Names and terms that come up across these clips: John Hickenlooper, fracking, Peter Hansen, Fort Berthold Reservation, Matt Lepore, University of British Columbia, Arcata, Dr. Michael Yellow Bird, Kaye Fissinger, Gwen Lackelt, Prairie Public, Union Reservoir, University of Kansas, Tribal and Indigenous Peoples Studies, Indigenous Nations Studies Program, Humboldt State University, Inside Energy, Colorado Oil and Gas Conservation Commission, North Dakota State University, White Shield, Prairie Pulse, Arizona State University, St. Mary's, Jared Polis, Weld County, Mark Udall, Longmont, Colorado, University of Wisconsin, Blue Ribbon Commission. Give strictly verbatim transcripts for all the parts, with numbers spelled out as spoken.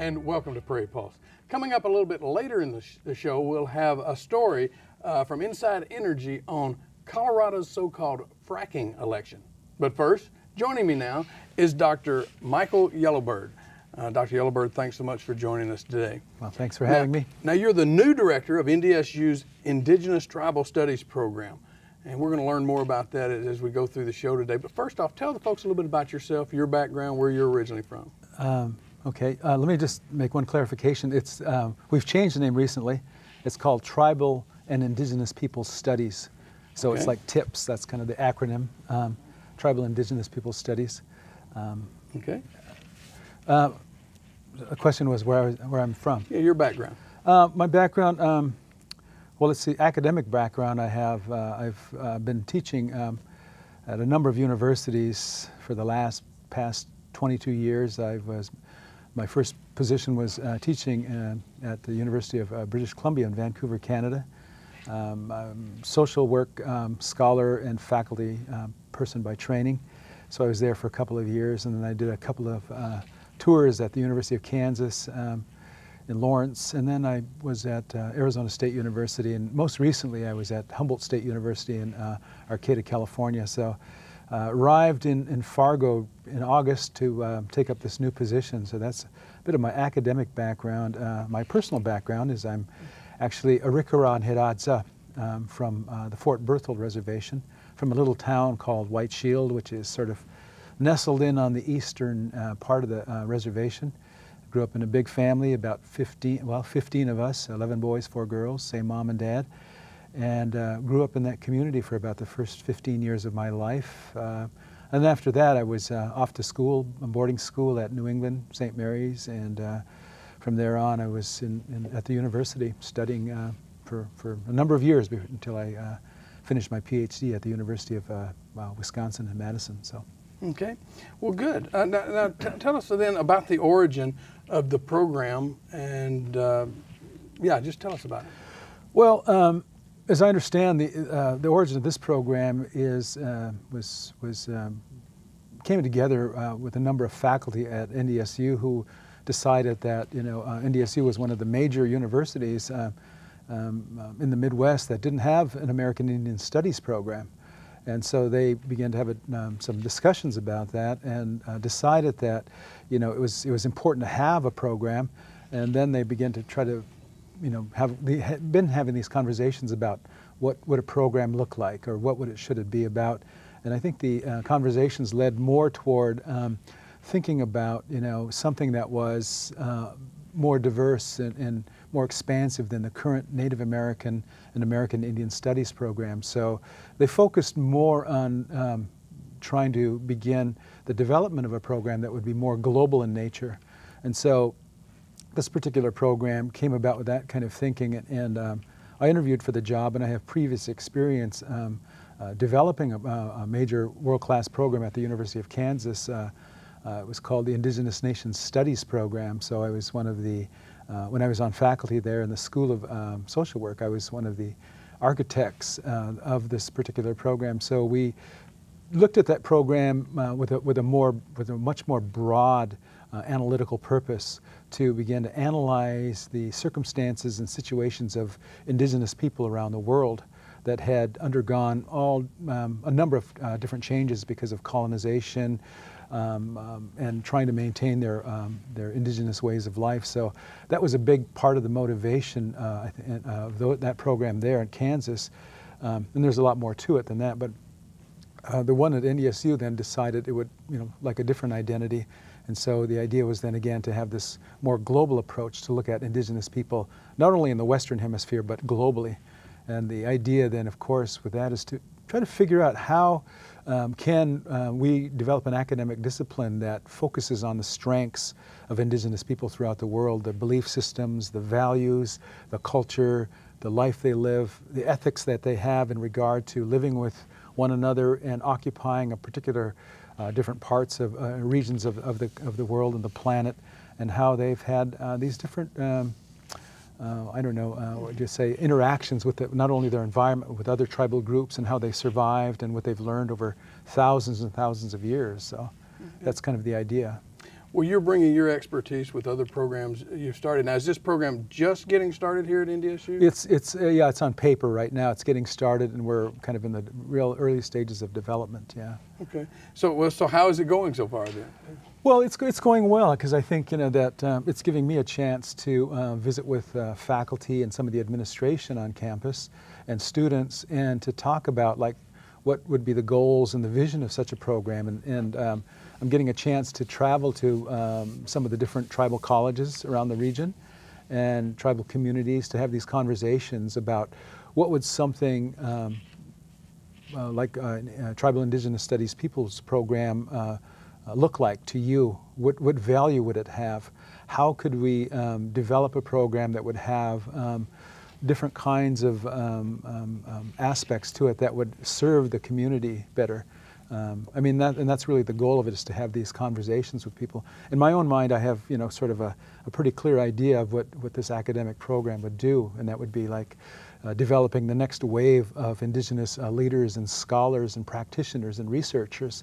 and welcome to Prairie Pulse. Coming up a little bit later in the, sh the show, we'll have a story uh, from Inside Energy on Colorado's so-called fracking election. But first, joining me now is Doctor Michael Yellow Bird. Uh, Doctor Yellow Bird, thanks so much for joining us today. Well, thanks for now, having me. Now, you're the new director of N D S U's Indigenous Tribal Studies Program, and we're going to learn more about that as we go through the show today. But first off, tell the folks a little bit about yourself, your background, where you're originally from. Um, okay, uh, let me just make one clarification. It's, uh, we've changed the name recently. It's called Tribal and Indigenous Peoples Studies. So okay. It's like TIPS, that's kind of the acronym, um, Tribal Indigenous Peoples Studies. Um, okay. Uh, the question was where, I was, where I'm from. Yeah, your background. Uh, my background, um, well, let's see, academic background I have. Uh, I've uh, been teaching um, at a number of universities for the last past twenty-two years. I was, my first position was uh, teaching uh, at the University of uh, British Columbia in Vancouver, Canada. Um, I'm a social work um, scholar and faculty uh, person by training. So I was there for a couple of years, and then I did a couple of uh, tours at the University of Kansas um, in Lawrence, and then I was at uh, Arizona State University, and most recently I was at Humboldt State University in uh, Arcata, California. So uh, arrived in, in Fargo in August to uh, take up this new position. So that's a bit of my academic background. Uh, my personal background is I'm actually a Rikaran Hiradza um, from uh, the Fort Berthold Reservation, from a little town called White Shield, which is sort of nestled in on the eastern uh, part of the uh, reservation. Grew up in a big family, about fifteen, well, fifteen of us, eleven boys, four girls, same mom and dad, and uh, grew up in that community for about the first fifteen years of my life. Uh, and after that, I was uh, off to school, boarding school at New England, Saint Mary's, and uh, from there on, I was in, in, at the university studying uh, for, for a number of years until I uh, finished my PhD at the University of uh, Wisconsin in Madison. So, okay, well, good. Uh, now, now t tell us then about the origin of the program, and uh, yeah, just tell us about it. Well, um, as I understand, the uh, the origin of this program is uh, was was um, came together uh, with a number of faculty at N D S U who decided that you know uh, N D S U was one of the major universities Uh, Um, in the Midwest that didn't have an American Indian Studies program. And so they began to have a, um, some discussions about that, and uh, decided that, you know, it was, it was important to have a program. And then they began to try to, you know, have they had been having these conversations about what would a program look like, or what would it, should it be about. And I think the uh, conversations led more toward um, thinking about, you know, something that was uh, more diverse and, and more expansive than the current Native American and American Indian Studies program. So they focused more on um, trying to begin the development of a program that would be more global in nature. And so this particular program came about with that kind of thinking, and, and um, I interviewed for the job, and I have previous experience um, uh, developing a, a major world-class program at the University of Kansas. Uh, uh, it was called the Indigenous Nations Studies Program, so I was one of the Uh, when I was on faculty there in the School of um, Social Work, I was one of the architects uh, of this particular program. So we looked at that program uh, with, a, with, a more, with a much more broad uh, analytical purpose to begin to analyze the circumstances and situations of indigenous people around the world that had undergone all um, a number of uh, different changes because of colonization, Um, um, and trying to maintain their, um, their indigenous ways of life. So that was a big part of the motivation uh, of uh, that program there in Kansas. Um, and there's a lot more to it than that, but uh, the one at N D S U then decided it would, you know, like a different identity. And so the idea was then again to have this more global approach to look at indigenous people, not only in the Western Hemisphere, but globally. And the idea then, of course, with that is to try to figure out how Um, can uh, we develop an academic discipline that focuses on the strengths of indigenous people throughout the world, the belief systems, the values, the culture, the life they live, the ethics that they have in regard to living with one another and occupying a particular uh, different parts of uh, regions of, of, the, of the world and the planet, and how they've had uh, these different, um, Uh, I don't know, uh, what would you say, interactions with the, not only their environment, with other tribal groups, and how they survived and what they've learned over thousands and thousands of years. So mm-hmm. That's kind of the idea. Well, you're bringing your expertise with other programs you've started. Now, is this program just getting started here at N D S U? It's, it's uh, yeah, it's on paper right now. It's getting started, and we're kind of in the real early stages of development, yeah. Okay. So, well, so how is it going so far then? Well, it's, it's going well, because I think, you know, that um, it's giving me a chance to uh, visit with uh, faculty and some of the administration on campus and students, and to talk about, like, what would be the goals and the vision of such a program. And, and um, I'm getting a chance to travel to um, some of the different tribal colleges around the region and tribal communities to have these conversations about what would something um, uh, like uh, uh, Tribal Indigenous Studies Peoples Program uh, uh, look like to you? What, what value would it have? How could we um, develop a program that would have um, different kinds of um, um, um, aspects to it that would serve the community better? Um, I mean, that, and that's really the goal of it, is to have these conversations with people. In my own mind, I have, you know, sort of a, a pretty clear idea of what, what this academic program would do, and that would be like uh, developing the next wave of indigenous uh, leaders and scholars and practitioners and researchers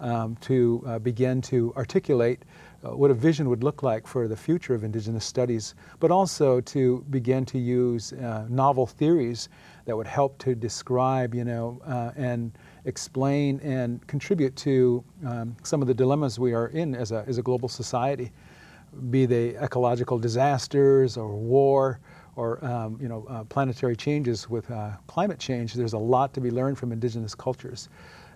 um, to uh, begin to articulate uh, what a vision would look like for the future of indigenous studies, but also to begin to use uh, novel theories that would help to describe, you know, uh, and explain and contribute to um, some of the dilemmas we are in as a, as a global society, be they ecological disasters or war or um, you know, uh, planetary changes with uh, climate change. There's a lot to be learned from indigenous cultures.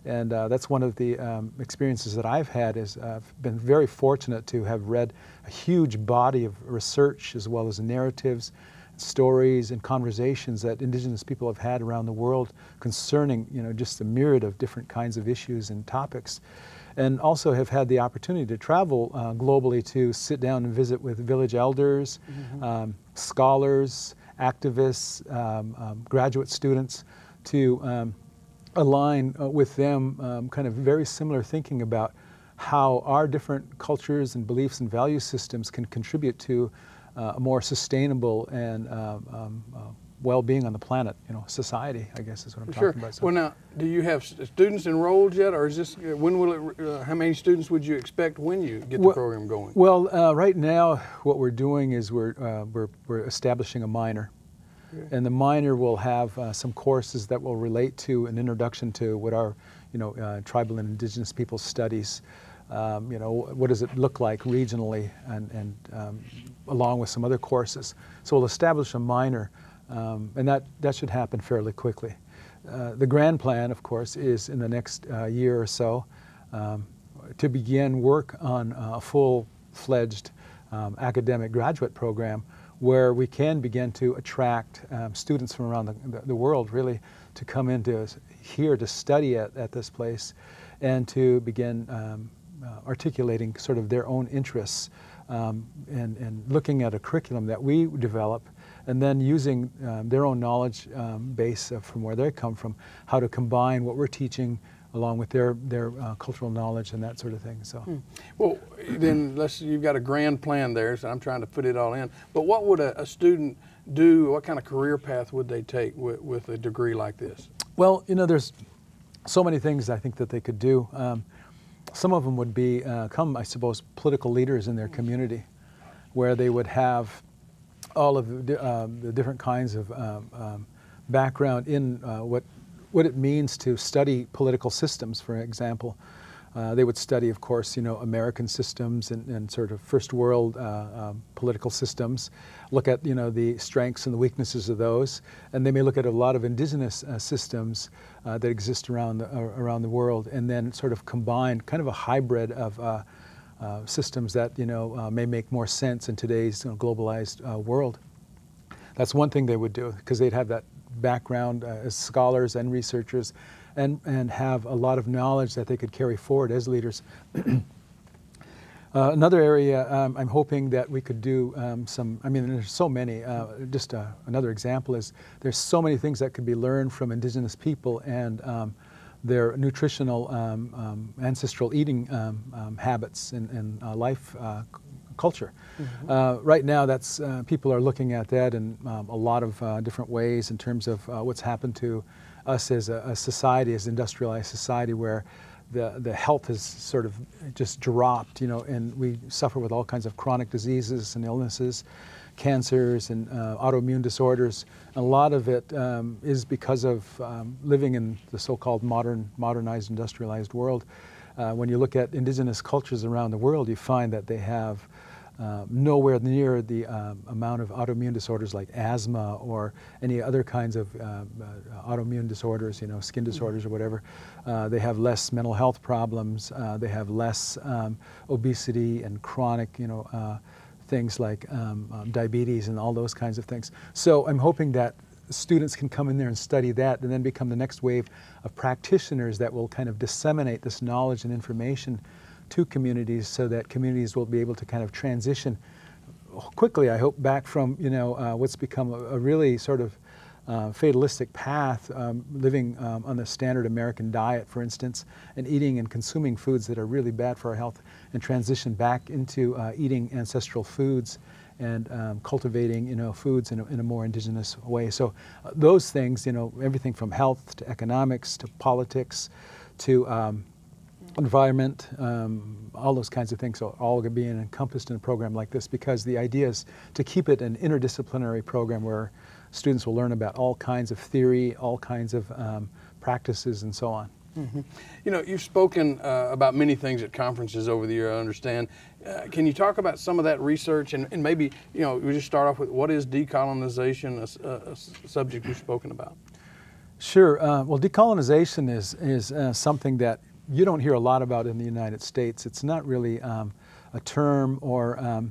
And uh, that's one of the um, experiences that I've had, is I've been very fortunate to have read a huge body of research, as well as narratives, stories, and conversations that indigenous people have had around the world concerning, you know, just a myriad of different kinds of issues and topics. And also have had the opportunity to travel uh, globally to sit down and visit with village elders, mm-hmm. um, scholars, activists, um, um, graduate students, to um, align uh, with them um, kind of very similar thinking about how our different cultures and beliefs and value systems can contribute to Uh, a more sustainable and uh, um, uh, well-being on the planet, you know, society, I guess is what I'm sure. talking about. So. Well, now, do you have students enrolled yet, or is this, when will it, uh, how many students would you expect when you get well, the program going? Well, uh, right now, what we're doing is we're, uh, we're, we're establishing a minor. Okay. And the minor will have uh, some courses that will relate to an introduction to what our, you know, uh, tribal and indigenous peoples studies. Um, you know, what does it look like regionally, and, and um, along with some other courses. So we'll establish a minor, um, and that, that should happen fairly quickly. Uh, the grand plan, of course, is in the next uh, year or so um, to begin work on a full-fledged um, academic graduate program where we can begin to attract um, students from around the, the world, really, to come into here to study at, at this place, and to begin um, Uh, articulating sort of their own interests um, and, and looking at a curriculum that we develop, and then using um, their own knowledge um, base of, from where they come from, how to combine what we're teaching along with their, their uh, cultural knowledge and that sort of thing. So, hmm. Well, then let's, you've got a grand plan there, so I'm trying to put it all in. But what would a, a student do, what kind of career path would they take with, with a degree like this? Well, you know, there's so many things I think that they could do. Um, Some of them would be, uh, come, I suppose, political leaders in their community, where they would have all of the, uh, the different kinds of um, um, background in uh, what, what it means to study political systems, for example. Uh, they would study, of course, you know, American systems and, and sort of first world uh, um, political systems, look at, you know, the strengths and the weaknesses of those. And they may look at a lot of indigenous uh, systems uh, that exist around the, uh, around the world, and then sort of combine kind of a hybrid of uh, uh, systems that, you know, uh, may make more sense in today's, you know, globalized uh, world. That's one thing they would do, because they'd have that background uh, as scholars and researchers, and, and have a lot of knowledge that they could carry forward as leaders. uh, another area um, I'm hoping that we could do um, some, I mean, there's so many, uh, just uh, another example is there's so many things that could be learned from indigenous people and um, their nutritional um, um, ancestral eating um, um, habits and, and uh, life uh, culture. Mm-hmm. uh, right now, that's, uh, people are looking at that in um, a lot of uh, different ways in terms of uh, what's happened to us as a, a society, as an industrialized society, where the, the health has sort of just dropped, you know, and we suffer with all kinds of chronic diseases and illnesses, cancers and uh, autoimmune disorders. A lot of it um, is because of um, living in the so-called modern, modernized, industrialized world. Uh, when you look at indigenous cultures around the world, you find that they have uh, nowhere near the um, amount of autoimmune disorders like asthma or any other kinds of uh, autoimmune disorders, you know, skin disorders or whatever. Uh, they have less mental health problems. Uh, they have less um, obesity and chronic, you know, uh, things like um, um, diabetes and all those kinds of things. So I'm hoping that students can come in there and study that and then become the next wave of practitioners that will kind of disseminate this knowledge and information to communities so that communities will be able to kind of transition quickly, I hope, back from, you know, uh, what's become a, a really sort of uh, fatalistic path, um, living um, on the standard American diet, for instance, and eating and consuming foods that are really bad for our health, and transition back into uh, eating ancestral foods and um, cultivating, you know, foods in a, in a more indigenous way. So uh, those things, you know, everything from health to economics to politics to um, environment, um, all those kinds of things are all going to be encompassed in a program like this, because the idea is to keep it an interdisciplinary program where students will learn about all kinds of theory, all kinds of um, practices and so on. Mm-hmm. You know, you've spoken uh, about many things at conferences over the year, I understand. Uh, can you talk about some of that research, and, and maybe, you know, we just start off with what is decolonization, a, a subject you've spoken about? Sure. Uh, well, decolonization is, is uh, something that you don't hear a lot about in the United States. It's not really um, a term or um,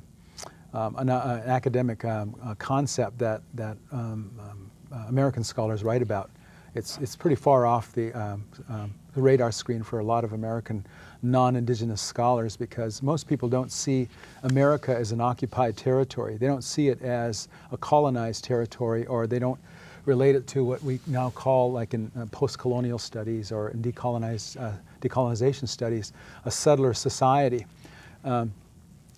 um, an, uh, an academic um, uh, concept that, that um, um, uh, American scholars write about. It's, it's pretty far off the, um, um, the radar screen for a lot of American non-indigenous scholars, because most people don't see America as an occupied territory. They don't see it as a colonized territory, or they don't relate it to what we now call, like in uh, post-colonial studies or in decolonized, uh, decolonization studies, a settler society. Um,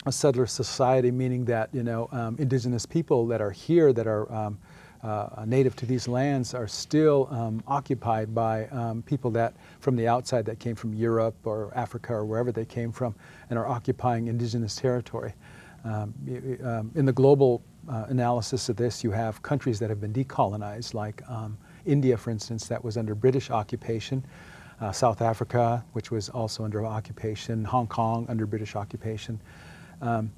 a settler society meaning that, you know, um, indigenous people that are here, that are um, Uh, native to these lands, are still um, occupied by um, people that from the outside that came from Europe or Africa or wherever they came from, and are occupying indigenous territory. Um, um, in the global uh, analysis of this, you have countries that have been decolonized, like um, India, for instance, that was under British occupation, uh, South Africa, which was also under occupation, Hong Kong under British occupation. Um,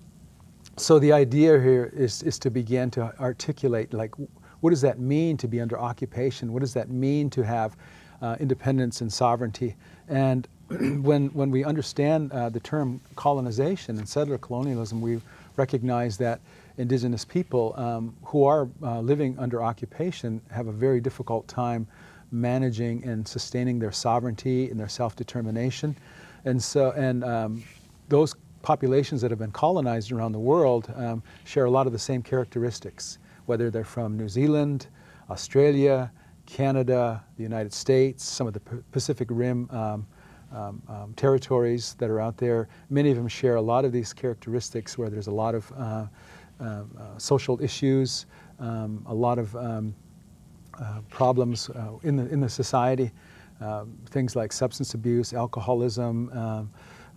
so the idea here is, is to begin to articulate, like, what does that mean to be under occupation? What does that mean to have uh, independence and sovereignty? And when, when we understand uh, the term colonization and settler colonialism, we recognize that indigenous people um, who are uh, living under occupation have a very difficult time managing and sustaining their sovereignty and their self-determination. And so, and um, those populations that have been colonized around the world um, share a lot of the same characteristics, whether they're from New Zealand, Australia, Canada, the United States, some of the Pacific Rim um, um, um, territories that are out there. Many of them share a lot of these characteristics, where there's a lot of uh, uh, uh, social issues, um, a lot of um, uh, problems uh, in the in the society, uh, things like substance abuse, alcoholism, um,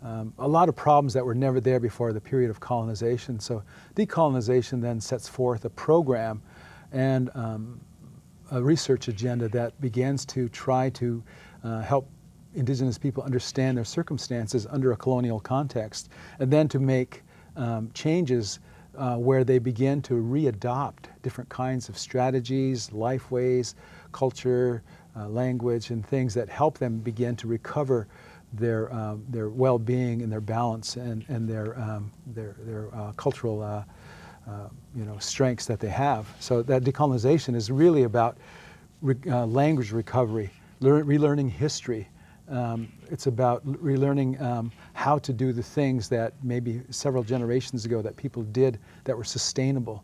Um, a lot of problems that were never there before the period of colonization. So decolonization then sets forth a program and um, a research agenda that begins to try to uh, help indigenous people understand their circumstances under a colonial context, and then to make um, changes uh, where they begin to readopt different kinds of strategies, life ways, culture, uh, language, and things that help them begin to recover their uh, their well-being and their balance and and their um, their their uh, cultural uh, uh, you know, strengths that they have. So that decolonization is really about re uh, language recovery, learn relearning history. Um, it's about relearning um, how to do the things that maybe several generations ago that people did that were sustainable,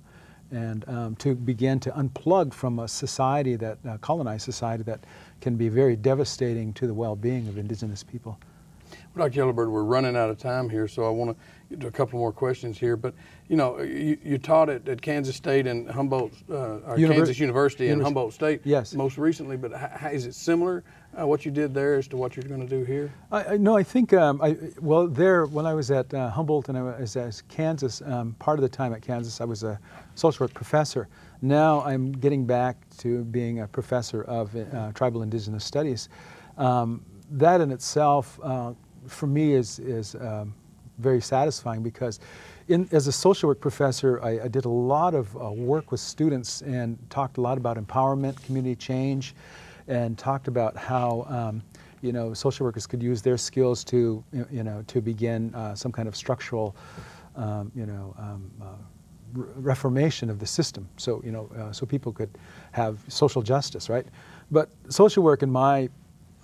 and um, to begin to unplug from a society that, uh, colonized society, that can be very devastating to the well-being of indigenous people. Doctor Yellow Bird, we're running out of time here, so I want to get to a couple more questions here. But, you know, you, you taught at, at Kansas State and Humboldt, uh, or Univers Kansas University and Univers Humboldt State yes. most recently, but how, is it similar, uh, what you did there as to what you're going to do here? I, I, no, I think, um, I, well, there, when I was at uh, Humboldt and I was at Kansas, um, part of the time at Kansas, I was a social work professor. Now I'm getting back to being a professor of uh, Tribal Indigenous Studies. Um, that in itself, uh, for me, is, is um, very satisfying because in, as a social work professor, I, I did a lot of uh, work with students and talked a lot about empowerment, community change, and talked about how um, you know, social workers could use their skills to, you know, to begin uh, some kind of structural, um, you know, um, uh, reformation of the system, so you know, uh, so people could have social justice, right? But social work, in my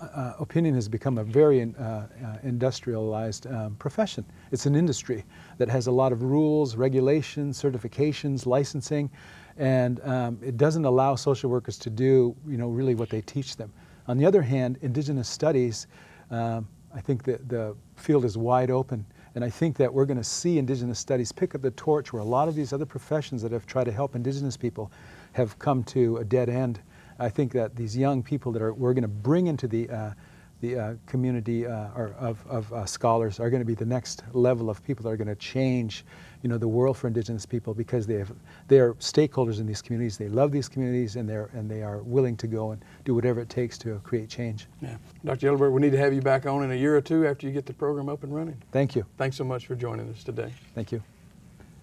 uh, opinion, has become a very in, uh, uh, industrialized um, profession. It's an industry that has a lot of rules, regulations, certifications, licensing, and um, it doesn't allow social workers to do, you know, really what they teach them. On the other hand, Indigenous studies, um, I think that the field is wide open. And I think that we're going to see Indigenous studies pick up the torch where a lot of these other professions that have tried to help Indigenous people have come to a dead end. I think that these young people that are, we're going to bring into the, uh, the uh, community uh, are, of, of uh, scholars are going to be the next level of people that are going to change, you know, the world for Indigenous people, because they, have, they are stakeholders in these communities, they love these communities, and, they're, and they are willing to go and do whatever it takes to create change. Yeah. Doctor Yellow Bird, we need to have you back on in a year or two after you get the program up and running. Thank you. Thanks so much for joining us today. Thank you.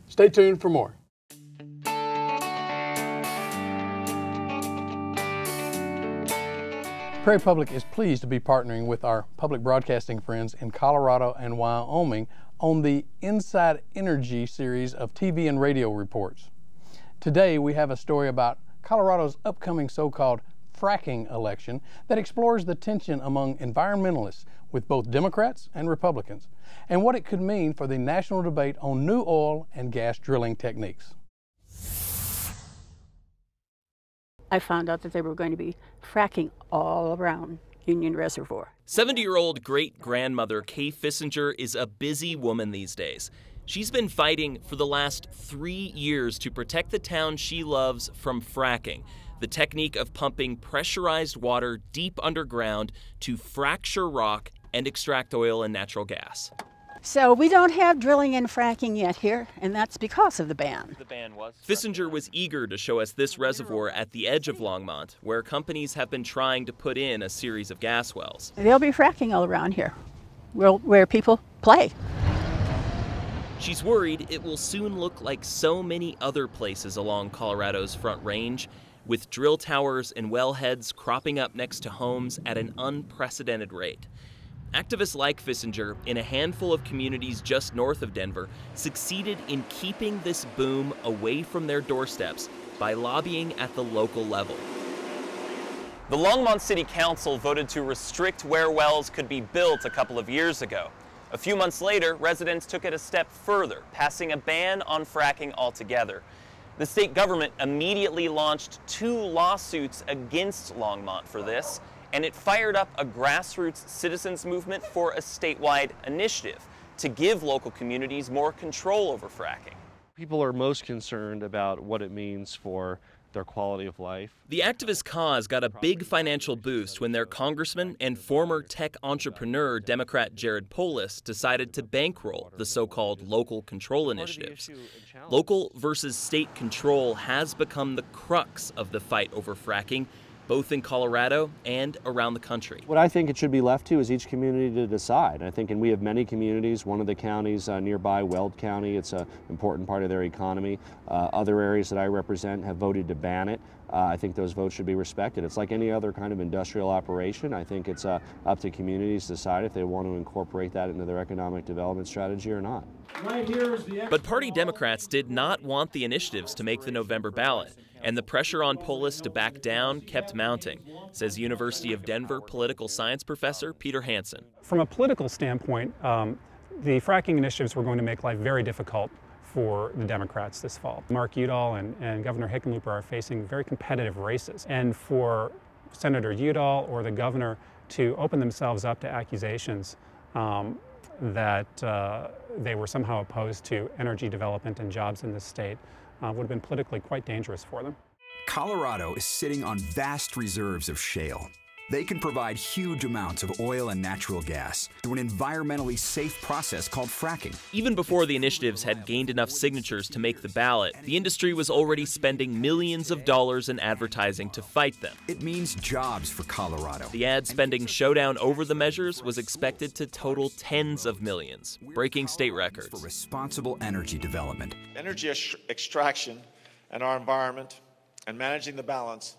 Stay tuned for more. Prairie Public is pleased to be partnering with our public broadcasting friends in Colorado and Wyoming on the Inside Energy series of T V and radio reports. Today we have a story about Colorado's upcoming so-called fracking election that explores the tension among environmentalists with both Democrats and Republicans, and what it could mean for the national debate on new oil and gas drilling techniques. I found out that they were going to be fracking all around Union Reservoir. seventy-year-old great-grandmother Kaye Fissinger is a busy woman these days. She's been fighting for the last three years to protect the town she loves from fracking, the technique of pumping pressurized water deep underground to fracture rock and extract oil and natural gas. So we don't have drilling and fracking yet here, and that's because of the ban. The ban was Fissinger was eager to show us this reservoir at the edge of Longmont, where companies have been trying to put in a series of gas wells. They'll be fracking all around here, where, where people play. She's worried it will soon look like so many other places along Colorado's Front Range, with drill towers and wellheads cropping up next to homes at an unprecedented rate. Activists like Fissinger, in a handful of communities just north of Denver, succeeded in keeping this boom away from their doorsteps by lobbying at the local level. The Longmont City Council voted to restrict where wells could be built a couple of years ago. A few months later, residents took it a step further, passing a ban on fracking altogether. The state government immediately launched two lawsuits against Longmont for this, and it fired up a grassroots citizens movement for a statewide initiative to give local communities more control over fracking. People are most concerned about what it means for their quality of life. The activist cause got a big financial boost when their congressman and former tech entrepreneur Democrat Jared Polis decided to bankroll the so-called local control initiatives. Local versus state control has become the crux of the fight over fracking, both in Colorado and around the country. What I think it should be left to is each community to decide. I think, and we have many communities, one of the counties uh, nearby, Weld County, it's an important part of their economy. Uh, other areas that I represent have voted to ban it. Uh, I think those votes should be respected. It's like any other kind of industrial operation. I think it's uh, up to communities to decide if they want to incorporate that into their economic development strategy or not. Right here is the but party Democrats did not want the initiatives to make the November ballot, and the pressure on Polis to back down kept mounting, says University of Denver political science professor Peter Hansen. From a political standpoint, um, the fracking initiatives were going to make life very difficult for the Democrats this fall. Mark Udall and, and Governor Hickenlooper are facing very competitive races, and for Senator Udall or the governor to open themselves up to accusations um, that uh, they were somehow opposed to energy development and jobs in this state uh, would have been politically quite dangerous for them. Colorado is sitting on vast reserves of shale. They can provide huge amounts of oil and natural gas through an environmentally safe process called fracking. Even before the initiatives had gained enough signatures to make the ballot, the industry was already spending millions of dollars in advertising to fight them. It means jobs for Colorado. The ad spending showdown over the measures was expected to total tens of millions, breaking state records. For responsible energy development. Energy extraction and our environment and managing the balance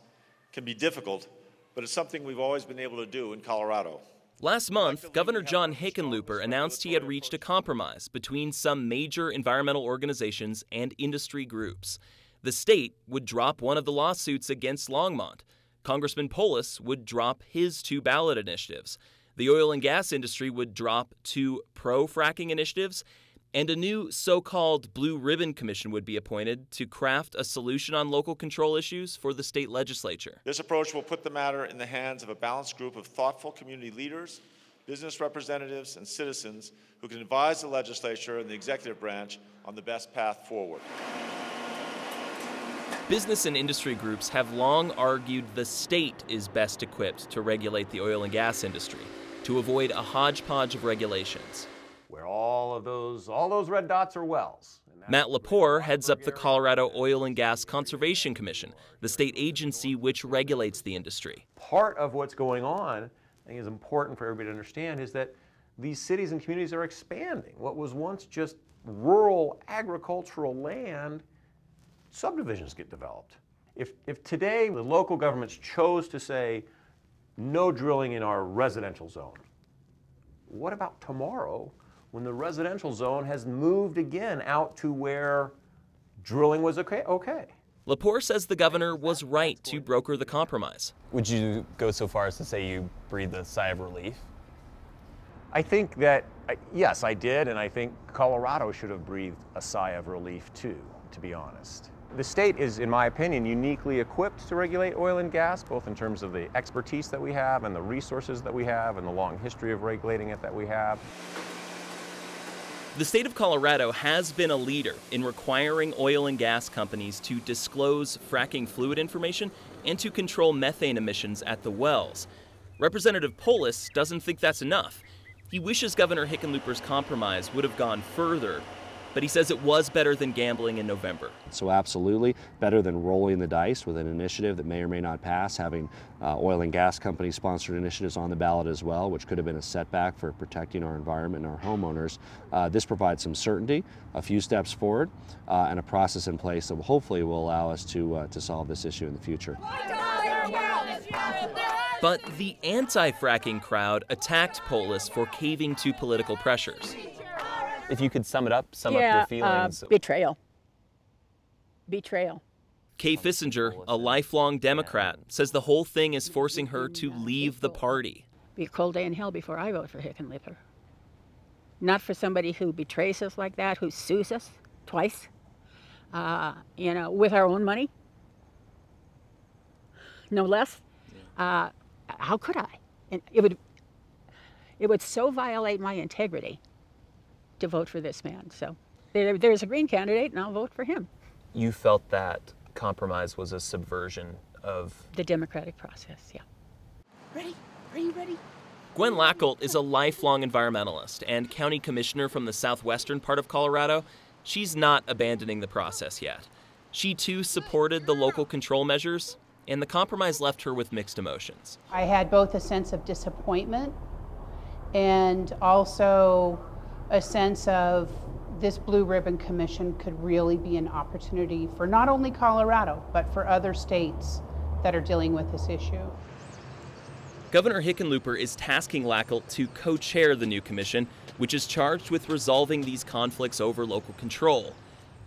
can be difficult, but it's something we've always been able to do in Colorado. Last month, Governor John Hickenlooper announced he had reached a compromise between some major environmental organizations and industry groups. The state would drop one of the lawsuits against Longmont. Congressman Polis would drop his two ballot initiatives. The oil and gas industry would drop two pro-fracking initiatives, and a new so-called Blue Ribbon Commission would be appointed to craft a solution on local control issues for the state legislature. This approach will put the matter in the hands of a balanced group of thoughtful community leaders, business representatives, and citizens who can advise the legislature and the executive branch on the best path forward. Business and industry groups have long argued the state is best equipped to regulate the oil and gas industry, to avoid a hodgepodge of regulations. Where all of those, all those red dots are wells. Matt Lepore heads up the Colorado Oil and Gas Conservation Commission, the state agency which regulates the industry. Part of what's going on, I think is important for everybody to understand, is that these cities and communities are expanding. What was once just rural agricultural land, subdivisions get developed. If, if today the local governments chose to say, no drilling in our residential zone, what about tomorrow? When the residential zone has moved again out to where drilling was okay. okay. Lepore says the governor was right to broker the compromise. Would you go so far as to say you breathed a sigh of relief? I think that, yes, I did, and I think Colorado should have breathed a sigh of relief too, to be honest. The state is, in my opinion, uniquely equipped to regulate oil and gas, both in terms of the expertise that we have and the resources that we have and the long history of regulating it that we have. The state of Colorado has been a leader in requiring oil and gas companies to disclose fracking fluid information and to control methane emissions at the wells. Representative Polis doesn't think that's enough. He wishes Governor Hickenlooper's compromise would have gone further, but he says it was better than gambling in November. So absolutely, better than rolling the dice with an initiative that may or may not pass, having uh, oil and gas company-sponsored initiatives on the ballot as well, which could have been a setback for protecting our environment and our homeowners. Uh, this provides some certainty, a few steps forward, uh, and a process in place that hopefully will allow us to, uh, to solve this issue in the future. But the anti-fracking crowd attacked Polis for caving to political pressures. If you could sum it up, sum yeah, up your feelings. Uh, betrayal. Betrayal. Kaye Fissinger, a lifelong Democrat, says the whole thing is forcing her to leave the party. Be a cold day in hell before I vote for Hickenlooper. Not for somebody who betrays us like that, who sues us twice, uh, you know, with our own money, no less. Uh, how could I? And it would, it would so violate my integrity to vote for this man. So there, there's a green candidate and I'll vote for him. You felt that compromise was a subversion of the democratic process, yeah. Ready? Are you ready? Gwen Lackelt is a lifelong environmentalist and county commissioner from the southwestern part of Colorado. She's not abandoning the process yet. She too supported the local control measures, and the compromise left her with mixed emotions. I had both a sense of disappointment and also a sense of this Blue Ribbon Commission could really be an opportunity for not only Colorado, but for other states that are dealing with this issue. Governor Hickenlooper is tasking Lackelt to co-chair the new commission, which is charged with resolving these conflicts over local control.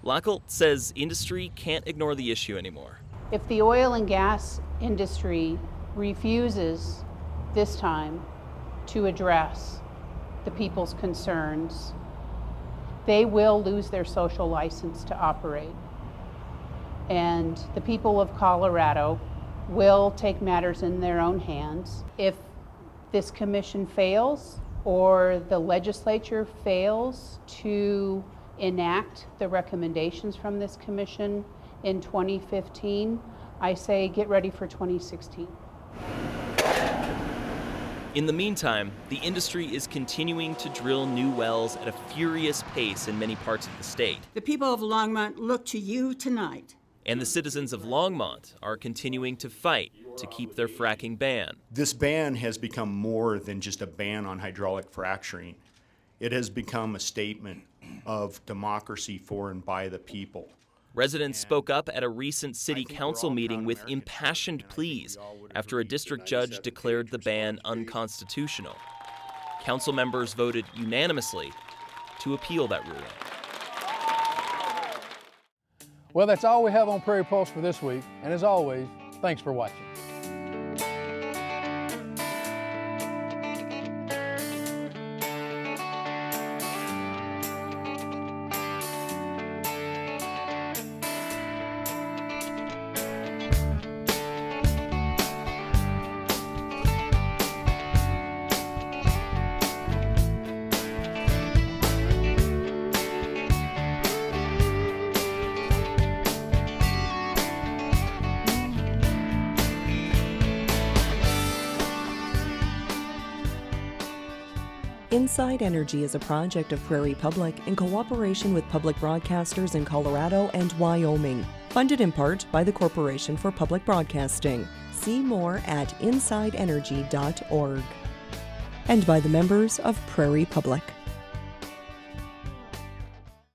Lackelt says industry can't ignore the issue anymore. If the oil and gas industry refuses this time to address the people's concerns, they will lose their social license to operate. And the people of Colorado will take matters in their own hands. If this commission fails, or the legislature fails to enact the recommendations from this commission in twenty fifteen, I say get ready for twenty sixteen. In the meantime, the industry is continuing to drill new wells at a furious pace in many parts of the state. The people of Longmont look to you tonight. And the citizens of Longmont are continuing to fight to keep their fracking ban. This ban has become more than just a ban on hydraulic fracturing. It has become a statement of democracy for and by the people. Residents spoke up at a recent city council meeting with impassioned pleas after a district judge declared the ban unconstitutional. Council members voted unanimously to appeal that ruling. Well, that's all we have on Prairie Pulse for this week, and as always, thanks for watching. Inside Energy is a project of Prairie Public in cooperation with public broadcasters in Colorado and Wyoming, funded in part by the Corporation for Public Broadcasting. See more at inside energy dot org. And by the members of Prairie Public.